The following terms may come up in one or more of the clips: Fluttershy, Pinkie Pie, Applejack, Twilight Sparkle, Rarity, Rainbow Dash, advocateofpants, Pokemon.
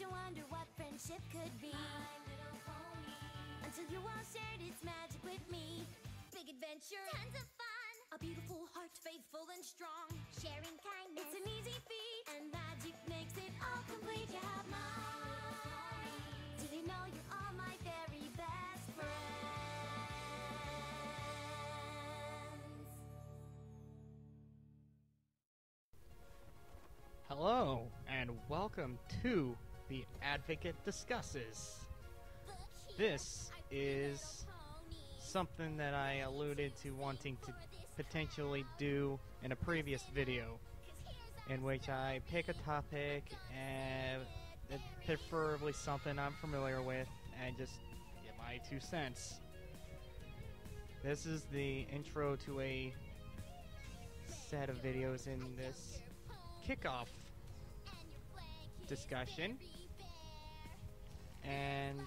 to wonder what friendship could be. My little pony. Until you all shared its magic with me. Big adventure. Tons of fun. A beautiful heart, faithful and strong. Sharing kindness. It's an easy feat. And magic makes it all complete. You have mine. Did you know you're all my very best friends? Hello, and welcome to The Advocate Discusses. This is something that I alluded to wanting to potentially do in a previous video, in which I pick a topic, and preferably something I'm familiar with, and just give my 2 cents. This is the intro to a set of videos in this kickoff discussion. And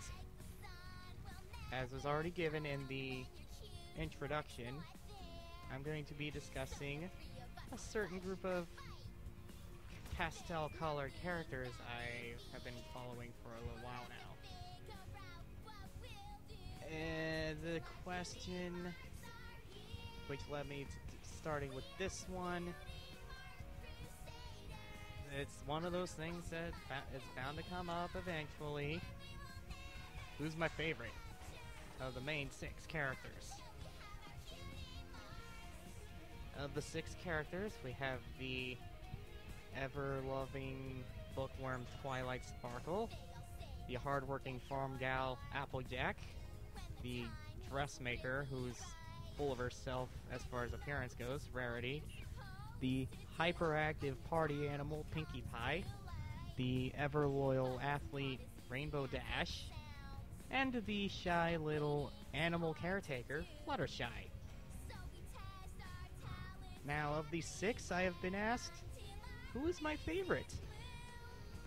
as was already given in the introduction, I'm going to be discussing a certain group of pastel color characters I have been following for a little while now. And the question which led me to starting with this one, it's one of those things that is bound to come up eventually. Who's my favorite of the main 6 characters? Of the 6 characters, we have the ever-loving bookworm Twilight Sparkle, the hard-working farm gal Applejack, the dressmaker who's full of herself as far as appearance goes, Rarity, the hyperactive party animal Pinkie Pie, the ever-loyal athlete Rainbow Dash, and the shy little animal caretaker, Fluttershy. Now, of these 6, I have been asked, who is my favorite?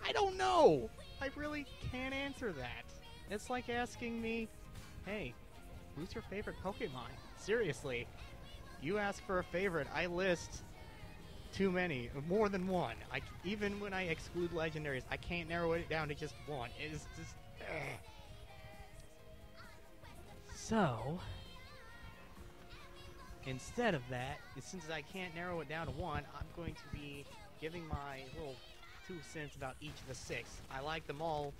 I don't know! I really can't answer that. It's like asking me, hey, who's your favorite Pokemon? Seriously, you ask for a favorite, I list too many, more than one. Even when I exclude legendaries, I can't narrow it down to just one. It is just... ugh. So, instead of that, since I can't narrow it down to one, I'm going to be giving my little 2 cents about each of the 6. I like them all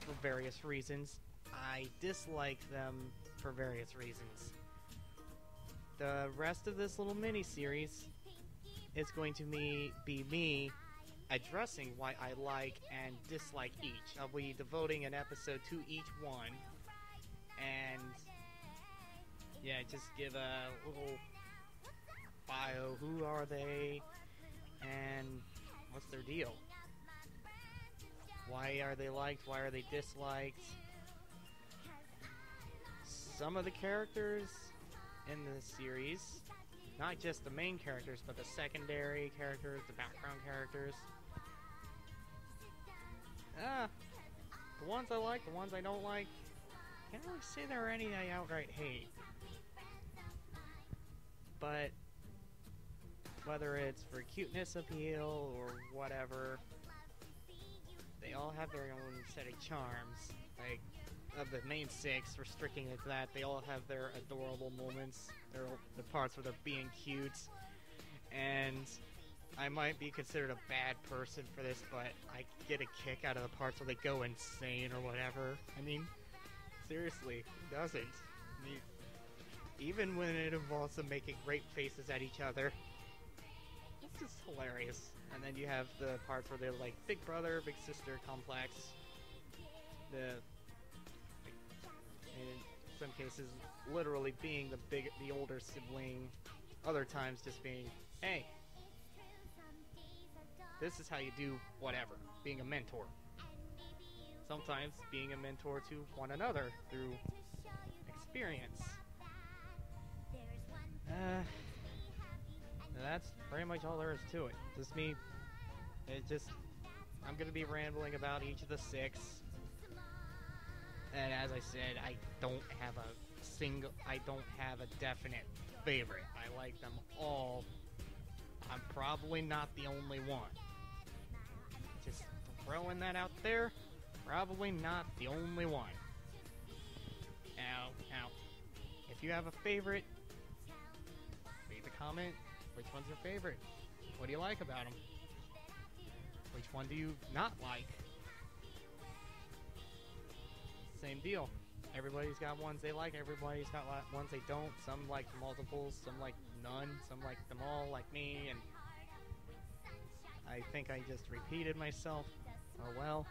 for various reasons. I dislike them for various reasons. The rest of this little mini-series is going to be me addressing why I like and dislike each. I'll be devoting an episode to each one, and yeah, just give a little bio. Who are they? And what's their deal? Why are they liked? Why are they disliked? Some of the characters in the series, not just the main characters, but the secondary characters, the background characters. The ones I like, the ones I don't like. Can't really say there are any I outright hate. But whether it's for cuteness appeal or whatever, they all have their own set of charms. Like, of the main 6, restricting it to that, they all have their adorable moments, the parts where they're being cute. And I might be considered a bad person for this, but I get a kick out of the parts where they go insane or whatever. I mean, seriously, who doesn't? Even when it involves them making great faces at each other, it's just hilarious. And then you have the parts where they're like big brother, big sister complex. In some cases, literally being the older sibling. Other times, just being, hey, this is how you do whatever. Being a mentor. Sometimes being a mentor to one another through experience. That's pretty much all there is to it. Just me. I'm gonna be rambling about each of the 6. And as I said, I don't have a definite favorite. I like them all. I'm probably not the only one. Just throwing that out there. probably not the only one. Ow, ow. If you have a favorite, leave a comment. Which one's your favorite? What do you like about them? Which one do you not like? Same deal. Everybody's got ones they like, everybody's got ones they don't. Some like multiples, some like none, some like them all, like me, and I think I just repeated myself. Oh well.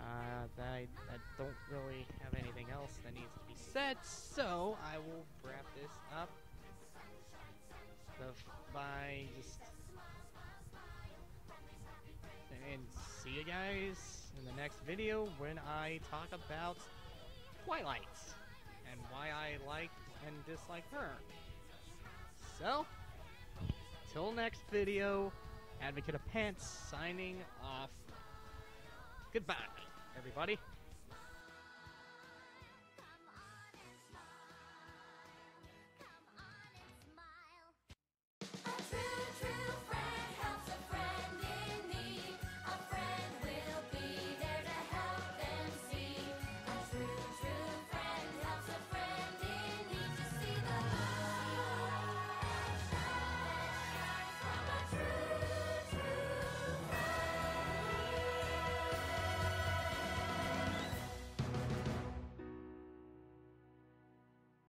I don't really have anything else that needs to be said, so I will wrap this up by just and see you guys in the next video when I talk about Twilight and why I like and dislike her. So, till next video, Advocate of Pants signing off. Goodbye, everybody.